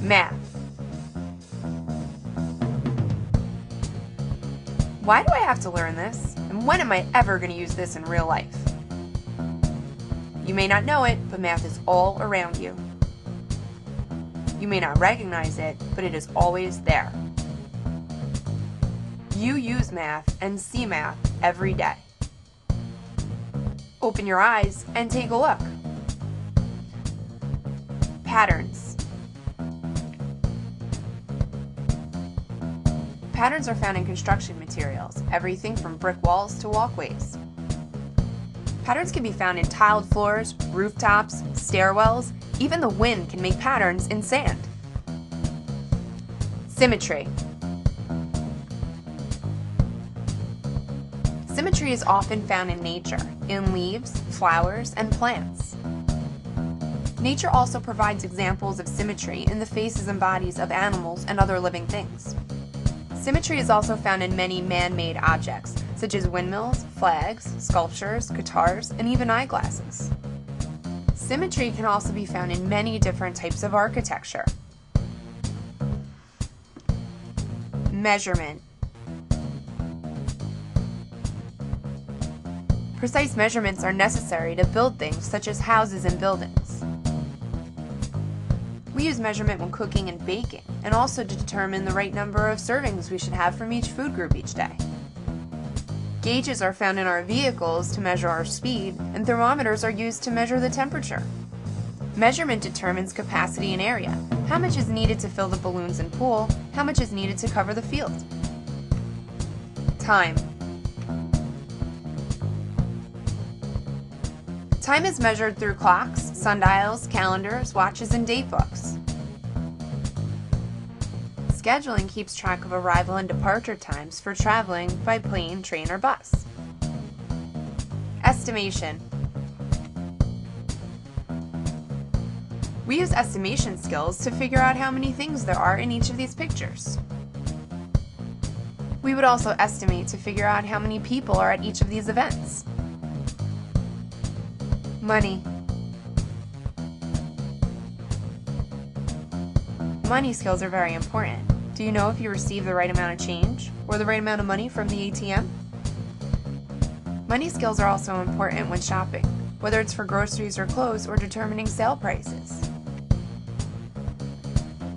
Math. Why do I have to learn this? And when am I ever going to use this in real life? You may not know it, but math is all around you. You may not recognize it, but it is always there. You use math and see math every day. Open your eyes and take a look. Patterns. Patterns are found in construction materials, everything from brick walls to walkways. Patterns can be found in tiled floors, rooftops, stairwells. Even the wind can make patterns in sand. Symmetry. Symmetry is often found in nature, in leaves, flowers, and plants. Nature also provides examples of symmetry in the faces and bodies of animals and other living things. Symmetry is also found in many man-made objects, such as windmills, flags, sculptures, guitars, and even eyeglasses. Symmetry can also be found in many different types of architecture. Measurement. Precise measurements are necessary to build things such as houses and buildings. We use measurement when cooking and baking, and also to determine the right number of servings we should have from each food group each day. Gauges are found in our vehicles to measure our speed, and thermometers are used to measure the temperature. Measurement determines capacity and area, how much is needed to fill the balloons and pool, how much is needed to cover the field. Time. Time is measured through clocks, sundials, calendars, watches, and date books. Scheduling keeps track of arrival and departure times for traveling by plane, train, or bus. Estimation. We use estimation skills to figure out how many things there are in each of these pictures. We would also estimate to figure out how many people are at each of these events. Money. Money skills are very important. Do you know if you receive the right amount of change or the right amount of money from the ATM? Money skills are also important when shopping, whether it's for groceries or clothes or determining sale prices.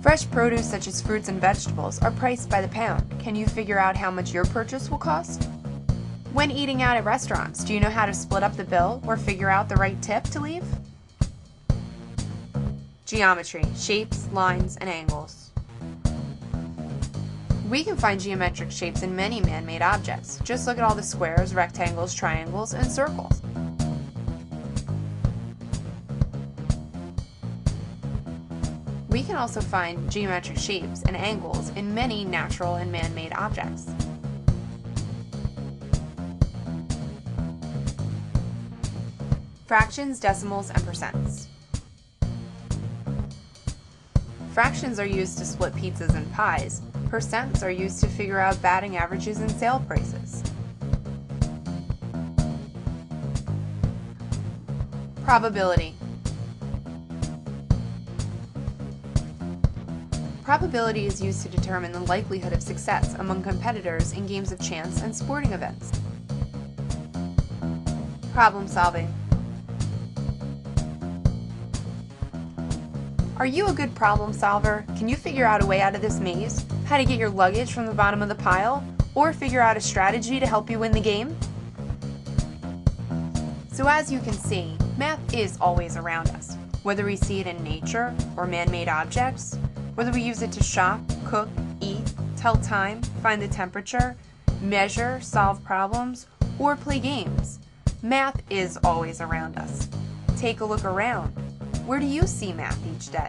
Fresh produce such as fruits and vegetables are priced by the pound. Can you figure out how much your purchase will cost? When eating out at restaurants, do you know how to split up the bill or figure out the right tip to leave? Geometry, shapes, lines, and angles. We can find geometric shapes in many man-made objects. Just look at all the squares, rectangles, triangles, and circles. We can also find geometric shapes and angles in many natural and man-made objects. Fractions, decimals, and percents. Fractions are used to split pizzas and pies. Percents are used to figure out batting averages and sale prices. Probability. Probability is used to determine the likelihood of success among competitors in games of chance and sporting events. Problem solving. Are you a good problem solver? Can you figure out a way out of this maze? How to get your luggage from the bottom of the pile? Or figure out a strategy to help you win the game? So as you can see, math is always around us. Whether we see it in nature or man-made objects, whether we use it to shop, cook, eat, tell time, find the temperature, measure, solve problems, or play games, math is always around us. Take a look around. Where do you see math each day?